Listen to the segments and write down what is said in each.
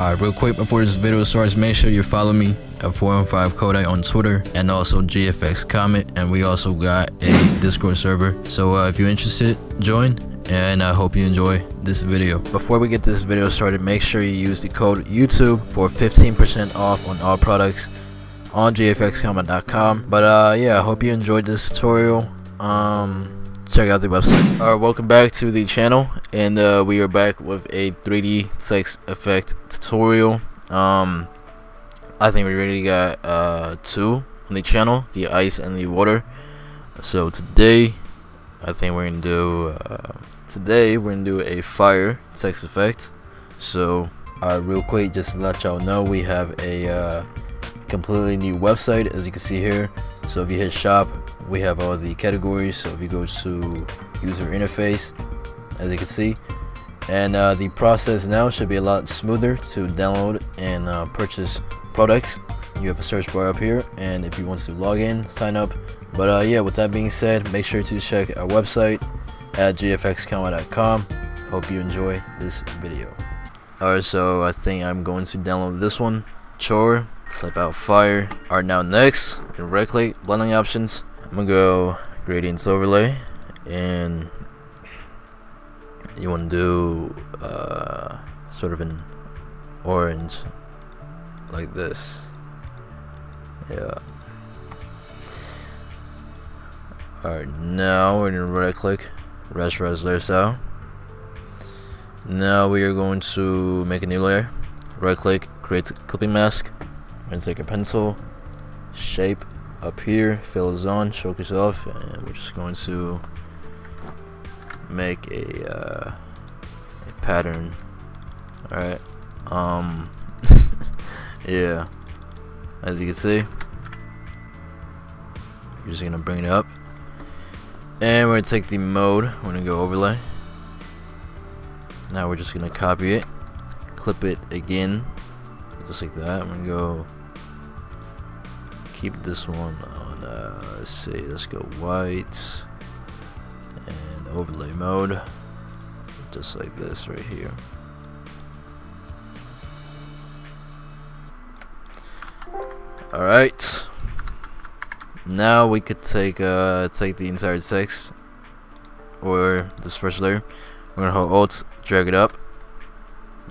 Alright, real quick before this video starts, make sure you follow me at 415kodai on Twitter and also GFX Comet, and we also got a Discord server. So if you're interested, join, and I hope you enjoy this video. Before we get this video started, make sure you use the code YouTube for 15% off on all products on gfxcomet.com. But yeah, I hope you enjoyed this tutorial. Check out the website. Alright, welcome back to the channel, and we are back with a 3D text effect tutorial. I think we already got two on the channel, the ice and the water. So today, I think we're gonna do a fire text effect. So real quick, just to let y'all know, we have a completely new website, as you can see here. So if you hit shop, we have all the categories. So if you go to user interface, as you can see, and the process now should be a lot smoother to download and purchase products. You have a search bar up here, and if you want to log in, sign up. But yeah, with that being said, make sure to check our website at gfxcomet.com. Hope you enjoy this video. Alright, so I think I'm going to download this one, chore. Slap out fire. Alright, now next, directly blending options. I'm gonna go gradients overlay, and you wanna do sort of an orange like this. Yeah. Alright, now we're gonna right click, res layer style. Now we are going to make a new layer. Right click, create clipping mask. We're gonna take a pencil, shape up here, fill is on, focus off, and we're just going to make a pattern. All right, yeah, as you can see, we're just gonna bring it up, and we're gonna take the mode. We're gonna go overlay. Now we're just gonna copy it, clip it again, just like that. I'm gonna go. Keep this one on, let's see, let's go white and overlay mode, just like this right here. Alright, now we could take take the entire text, or this first layer. We're gonna hold Alt, drag it up,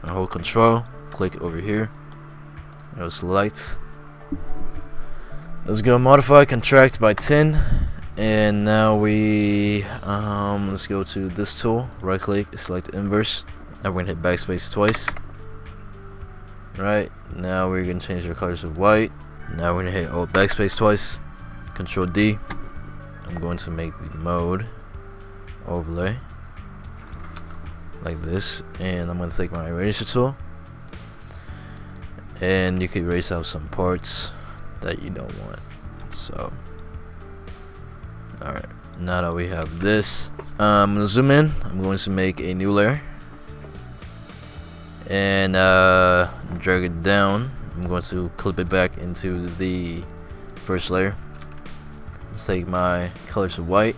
and hold Control, click over here, go select. Let's go modify, contract by 10, and now we let's go to this tool, right click, select inverse. Now we're gonna hit backspace twice. Right now we're gonna change our colors to white. Now we're gonna hit Alt backspace twice, Control D. I'm going to make the mode overlay like this, and I'm gonna take my eraser tool, and you can erase out some parts that you don't want. So alright, now that we have this, I'm gonna zoom in. I'm going to make a new layer, and drag it down. I'm going to clip it back into the first layer. Let's take my color to white.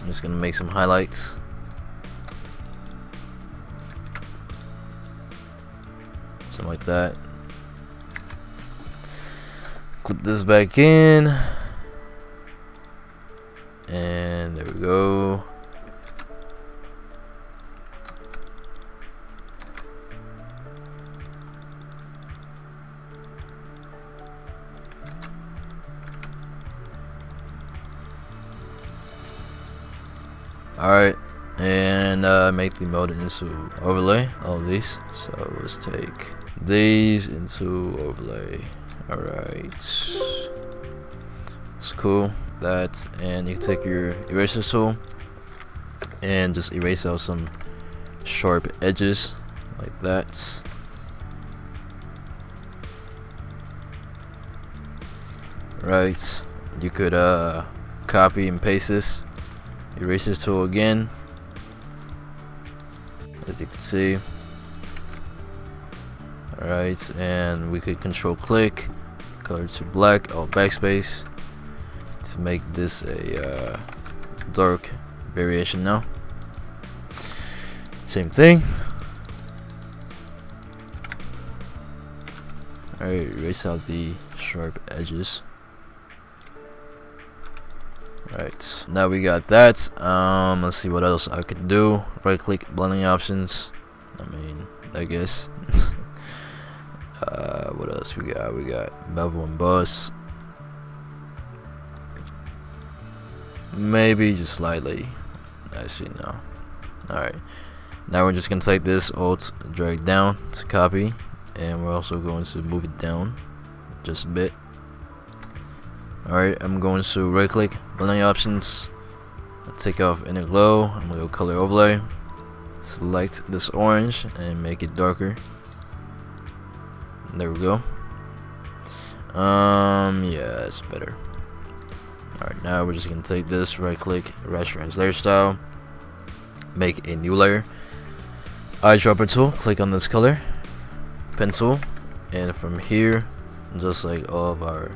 I'm just gonna make some highlights. Something like that. Clip this back in, and there we go. Alright, and make the mode into overlay, all these. So let's take these into overlay. Alright, it's cool. That, and you can take your eraser tool and just erase out some sharp edges like that. Right, you could copy and paste this eraser tool again, as you can see. Alright, and we could Control click, color to black, Alt backspace to make this a dark variation now. Same thing. Alright, erase out the sharp edges. Right, now we got that. Let's see what else I could do. Right click, blending options. I mean, I guess. What else we got? We got bevel and bus. Maybe just slightly. I see now. Alright, now we're just gonna take this alt, drag down to copy, and we're also going to move it down just a bit. Alright, I'm going to right click, blending options, take off inner glow, I'm going to go color overlay, select this orange and make it darker. There we go. Yeah, it's better. Alright, now we're just going to take this, right click, rasterize layer style, make a new layer, eyedropper tool, click on this color, pencil, and from here, just like all of our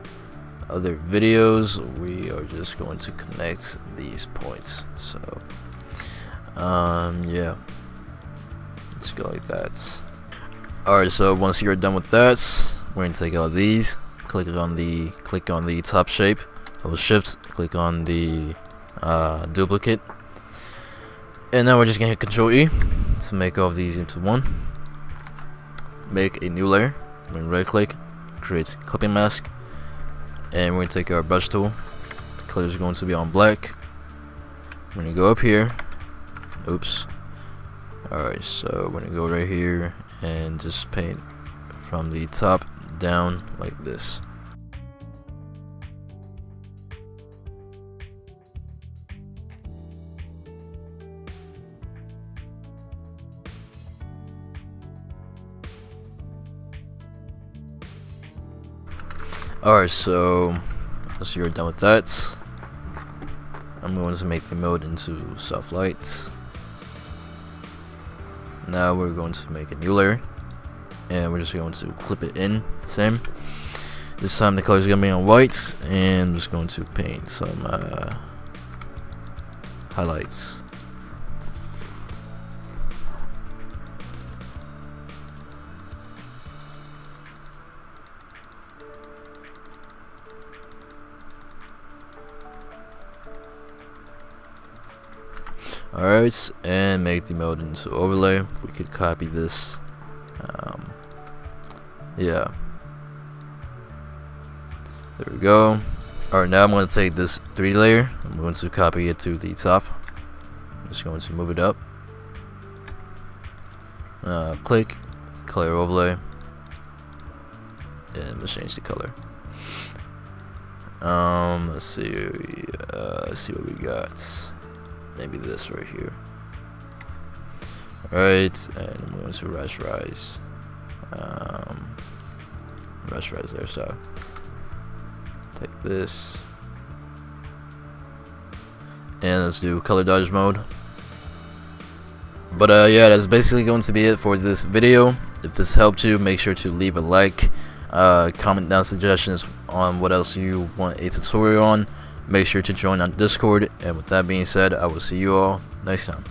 other videos, we are just going to connect these points. So yeah, let's go like that. Alright, so once you're done with that, we're gonna take all these, click on the top shape, hold shift, click on the duplicate, and now we're just gonna hit Control E to make all of these into one. Make a new layer, we're gonna right click, create clipping mask, and we're going to take our brush tool. The color is going to be on black. We're going to go up here. Oops. Alright, so we're going to go right here and just paint from the top down like this. Alright, so once you're done with that, I'm going to make the mode into soft light. Now we're going to make a new layer, and we're just going to clip it in. Same. This time the color is going to be on white, and I'm just going to paint some highlights. Alright, and make the mode into overlay. We could copy this. Yeah. There we go. Alright, now I'm going to take this 3D layer. I'm going to copy it to the top. I'm just going to move it up. Click, color overlay. And let's change the color. Let's see. Let's see what we got. Maybe this right here. Alright, and I'm going to rasterize. Rasterize there, so take this. And let's do color dodge mode. But yeah, that's basically going to be it for this video. If this helped you, make sure to leave a like. Comment down suggestions on what else you want a tutorial on. Make sure to join on Discord, and with that being said, I will see you all next time.